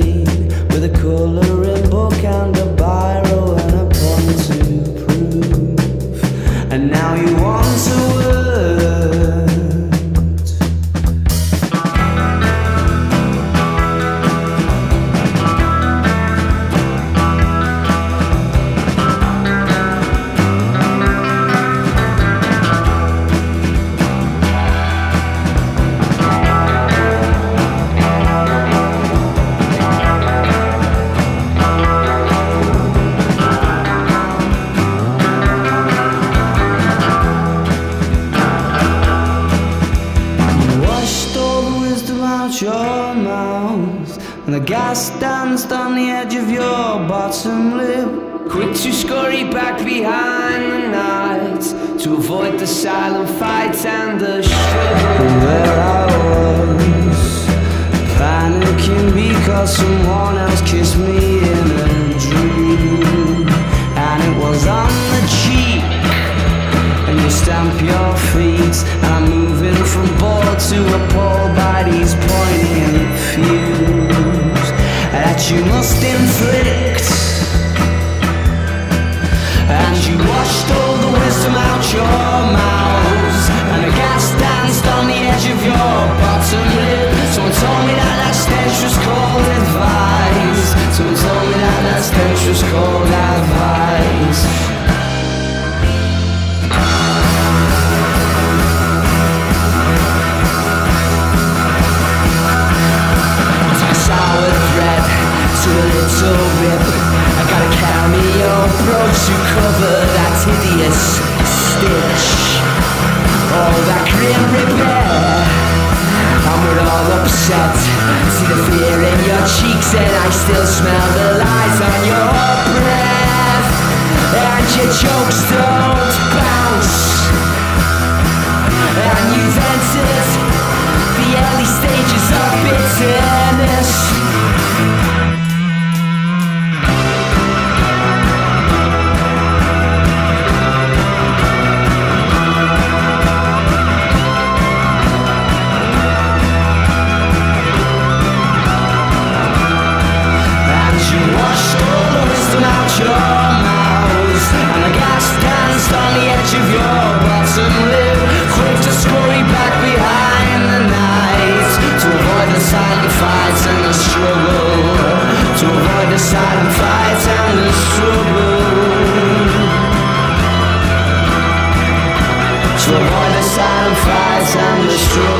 green, with a coloring book and a biro and a pen to prove. And now you want to work. Your mouth, and the gas danced on the edge of your bottom lip. Quick to scurry back behind the night to avoid the silent fight and the shiver. There I was, panicking because someone else kissed me in a dream, and it was on the cheek, and you stamp your feet, and I'm moving from board to a pole by these points. That you must inflict, and you washed all the wisdom out your mouth, and the gas danced on the edge of your bottom lip. Someone told me that that stench was called advice. Someone told me that that stench was called advice. To cover that hideous stitch, all that grim repair, and we're all upset. See the fear in your cheeks, and I still smell the lies on your breath. And your jokes don't bounce, and you've entered the early stages of bitterness. To avoid the silent fights and the struggle.